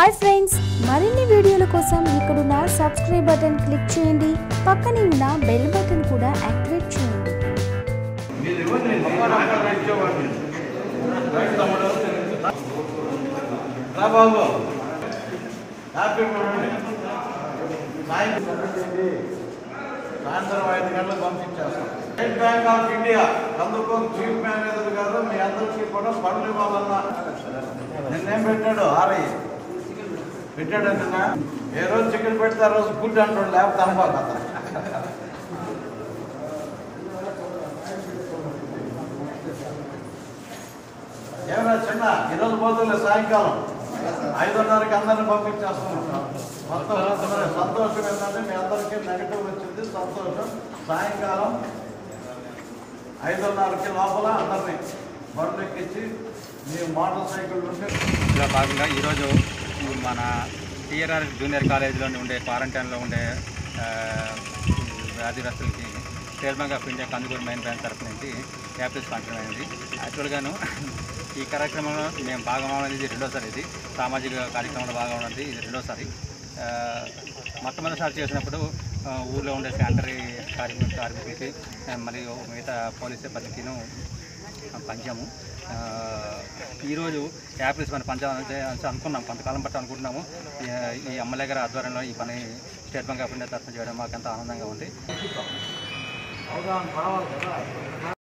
Hi friends మరిన్ని వీడియోల కోసం ఇక్కడ ఉన్న సబ్స్క్రైబ్ బటన్ క్లిక్ చేయండి పక్కనే ఉన్న బెల్ బటన్ కూడా యాక్టివేట్ చేయండి మీరు ఏమండి అమరావతి రాజ్యం వారు రైట్ అమరావతి రా బాబు హ్యాపీ మోర్నింగ్ సాయంత్రం 7:00 సాయంత్రం 5 గంటలకు పంపించేస్తాం state bank of India Kandukur chief manager గారు మీ అందరికీ కూడా పన్ను ఇవ్వాలన్న నిర్ణయం పెట్టాడు ఆర్ఐ ఏ రోజు చికెన్ పెడితే ఆ రోజు గుడ్ అంటాడు లేకపోతే అనుభవం కదా ఏమన్నా చిన్న ఈరోజు పోతులే సాయంకాలం 5:30కి అందరిని పంపించేస్తున్నాం మొత్తం సంతోషం ఏంటంటే మీ అందరికీ నెగటివ్ వచ్చింది సంతోషం సాయంకాలం 5:30కి లోపల అందరినీ బరువు ఎక్కించి మీ మోటార్ సైకిల్ ఉంటే ఇలా భాగంగా ఈరోజు మన టీఆర్ఆర్ జూనియర్ కాలేజీలోని ఉండే క్వారంటైన్లో ఉండే వ్యాధిగ్రస్తులకి state bank of India Kandukur main branch తరఫు నుంచి యాపిల్స్ పంచడం అయింది. యాక్చువల్గాను ఈ కార్యక్రమంలో మేము భాగం అనేది రెండోసారి, ఇది సామాజిక కార్యక్రమంలో భాగం అనేది ఇది రెండోసారి. మొట్టమొదటిసారి చేసినప్పుడు ఊళ్ళో ఉండే శానిటరీ కార్మికులకి మరియు మిగతా పోలీస్ సిబ్బందికిను పంచాము. ఈరోజు యాపిల్స్ మనం పంచాలంటే అనుకున్నాం, కొంతకాలం బట్టి అనుకుంటున్నాము. ఈ ఎమ్మెల్యే గారి ఆధ్వర్యంలో ఈ పని స్టేట్ బ్యాంక్ ఆఫ్ ఇండియా తరఫున చేయడం మాకు ఎంతో ఆనందంగా ఉంది.